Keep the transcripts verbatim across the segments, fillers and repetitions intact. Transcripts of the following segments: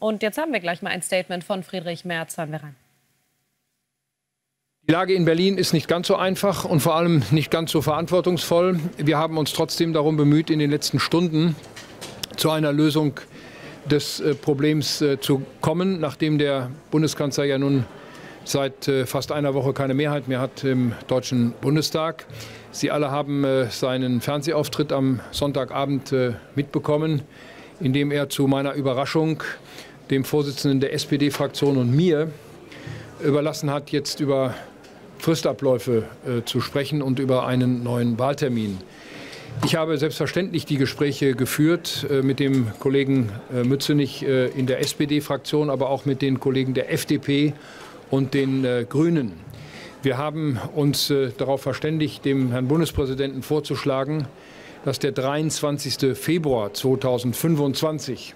Und jetzt haben wir gleich mal ein Statement von Friedrich Merz. Hören wir rein. Die Lage in Berlin ist nicht ganz so einfach und vor allem nicht ganz so verantwortungsvoll. Wir haben uns trotzdem darum bemüht, in den letzten Stunden zu einer Lösung des Problems zu kommen, nachdem der Bundeskanzler ja nun seit fast einer Woche keine Mehrheit mehr hat im Deutschen Bundestag. Sie alle haben seinen Fernsehauftritt am Sonntagabend mitbekommen, in dem er zu meiner Überraschung dem Vorsitzenden der S P D-Fraktion und mir überlassen hat, jetzt über Fristabläufe äh, zu sprechen und über einen neuen Wahltermin. Ich habe selbstverständlich die Gespräche geführt äh, mit dem Kollegen äh, Mützenich äh, in der S P D-Fraktion, aber auch mit den Kollegen der F D P und den äh, Grünen. Wir haben uns äh, darauf verständigt, dem Herrn Bundespräsidenten vorzuschlagen, dass der dreiundzwanzigste Februar zweitausendfünfundzwanzig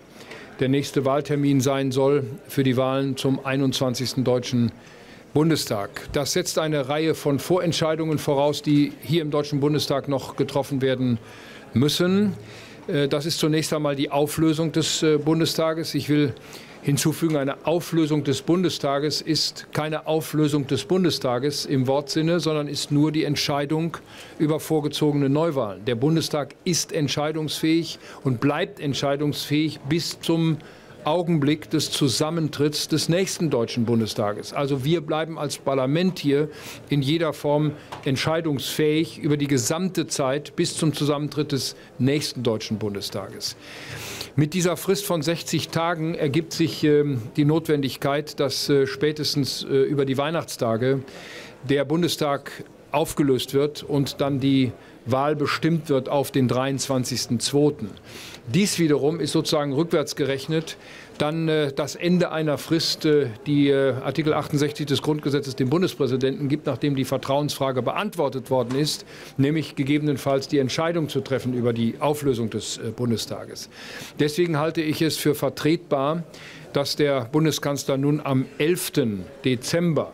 der nächste Wahltermin sein soll für die Wahlen zum einundzwanzigsten Deutschen Bundestag. Das setzt eine Reihe von Vorentscheidungen voraus, die hier im Deutschen Bundestag noch getroffen werden müssen. Das ist zunächst einmal die Auflösung des Bundestages. Ich will hinzufügen, eine Auflösung des Bundestages ist keine Auflösung des Bundestages im Wortsinne, sondern ist nur die Entscheidung über vorgezogene Neuwahlen. Der Bundestag ist entscheidungsfähig und bleibt entscheidungsfähig bis zum Augenblick des Zusammentritts des nächsten Deutschen Bundestages. Also wir bleiben als Parlament hier in jeder Form entscheidungsfähig über die gesamte Zeit bis zum Zusammentritt des nächsten Deutschen Bundestages. Mit dieser Frist von sechzig Tagen ergibt sich äh, die Notwendigkeit, dass äh, spätestens äh, über die Weihnachtstage der Bundestag aufgelöst wird und dann die Wahl bestimmt wird auf den dreiundzwanzigsten zweiten Dies wiederum ist sozusagen rückwärts gerechnet dann äh, das Ende einer Frist, äh, die äh, Artikel achtundsechzig des Grundgesetzes dem Bundespräsidenten gibt, nachdem die Vertrauensfrage beantwortet worden ist, nämlich gegebenenfalls die Entscheidung zu treffen über die Auflösung des äh, Bundestages. Deswegen halte ich es für vertretbar, dass der Bundeskanzler nun am elften Dezember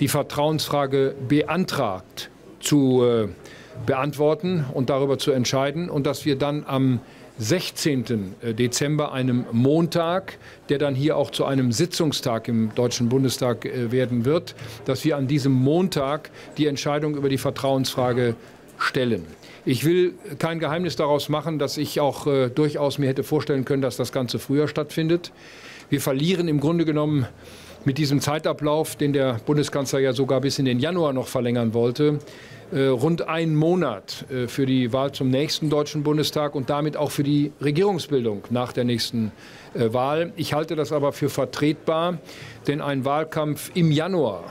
die Vertrauensfrage beantragt zu äh, beantworten und darüber zu entscheiden und dass wir dann am sechzehnten Dezember, einem Montag, der dann hier auch zu einem Sitzungstag im Deutschen Bundestag äh, werden wird, dass wir an diesem Montag die Entscheidung über die Vertrauensfrage stellen. Ich will kein Geheimnis daraus machen, dass ich auch äh, durchaus mir hätte vorstellen können, dass das Ganze früher stattfindet. Wir verlieren im Grunde genommen mit diesem Zeitablauf, den der Bundeskanzler ja sogar bis in den Januar noch verlängern wollte, rund einen Monat für die Wahl zum nächsten Deutschen Bundestag und damit auch für die Regierungsbildung nach der nächsten Wahl. Ich halte das aber für vertretbar, denn ein Wahlkampf im Januar,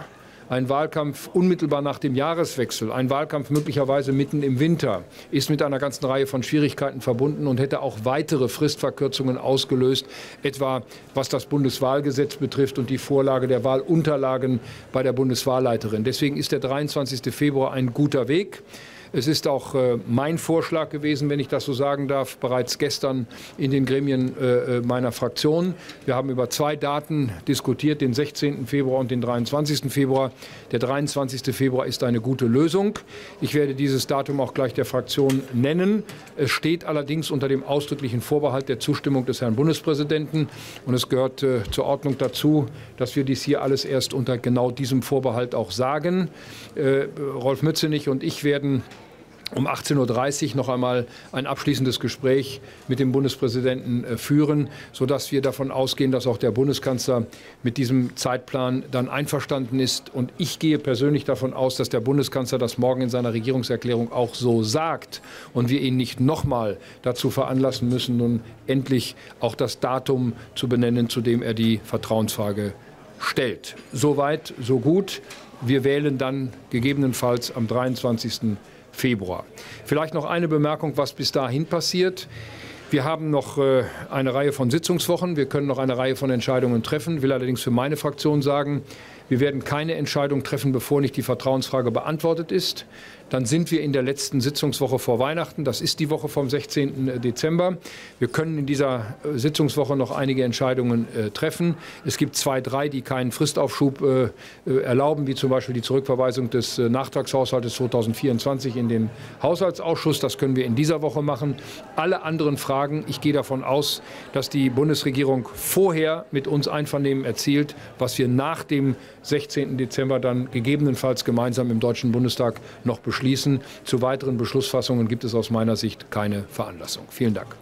ein Wahlkampf unmittelbar nach dem Jahreswechsel, ein Wahlkampf möglicherweise mitten im Winter, ist mit einer ganzen Reihe von Schwierigkeiten verbunden und hätte auch weitere Fristverkürzungen ausgelöst, etwa was das Bundeswahlgesetz betrifft und die Vorlage der Wahlunterlagen bei der Bundeswahlleiterin. Deswegen ist der dreiundzwanzigste Februar ein guter Weg. Es ist auch äh, mein Vorschlag gewesen, wenn ich das so sagen darf, bereits gestern in den Gremien äh, meiner Fraktion. Wir haben über zwei Daten diskutiert, den sechzehnten Februar und den dreiundzwanzigsten Februar. Der dreiundzwanzigste Februar ist eine gute Lösung. Ich werde dieses Datum auch gleich der Fraktion nennen. Es steht allerdings unter dem ausdrücklichen Vorbehalt der Zustimmung des Herrn Bundespräsidenten. Und es gehört äh, zur Ordnung dazu, dass wir dies hier alles erst unter genau diesem Vorbehalt auch sagen. Äh, Rolf Mützenich und ich werden um achtzehn Uhr dreißig noch einmal ein abschließendes Gespräch mit dem Bundespräsidenten führen, sodass wir davon ausgehen, dass auch der Bundeskanzler mit diesem Zeitplan dann einverstanden ist. Und ich gehe persönlich davon aus, dass der Bundeskanzler das morgen in seiner Regierungserklärung auch so sagt und wir ihn nicht nochmal dazu veranlassen müssen, nun endlich auch das Datum zu benennen, zu dem er die Vertrauensfrage stellt. Soweit, so gut. Wir wählen dann gegebenenfalls am dreiundzwanzigsten Februar. Vielleicht noch eine Bemerkung, was bis dahin passiert. Wir haben noch eine Reihe von Sitzungswochen. Wir können noch eine Reihe von Entscheidungen treffen. Ich will allerdings für meine Fraktion sagen, wir werden keine Entscheidung treffen, bevor nicht die Vertrauensfrage beantwortet ist. dann sind wir in der letzten Sitzungswoche vor Weihnachten. Das ist die Woche vom sechzehnten Dezember. Wir können in dieser Sitzungswoche noch einige Entscheidungen äh, treffen. Es gibt zwei, drei, die keinen Fristaufschub äh, erlauben, wie zum Beispiel die Zurückverweisung des äh, Nachtragshaushaltes zweitausendvierundzwanzig in den Haushaltsausschuss. Das können wir in dieser Woche machen. Alle anderen Fragen, ich gehe davon aus, dass die Bundesregierung vorher mit uns Einvernehmen erzielt, was wir nach dem sechzehnten Dezember dann gegebenenfalls gemeinsam im Deutschen Bundestag noch beschließen. Zu weiteren Beschlussfassungen gibt es aus meiner Sicht keine Veranlassung. Vielen Dank.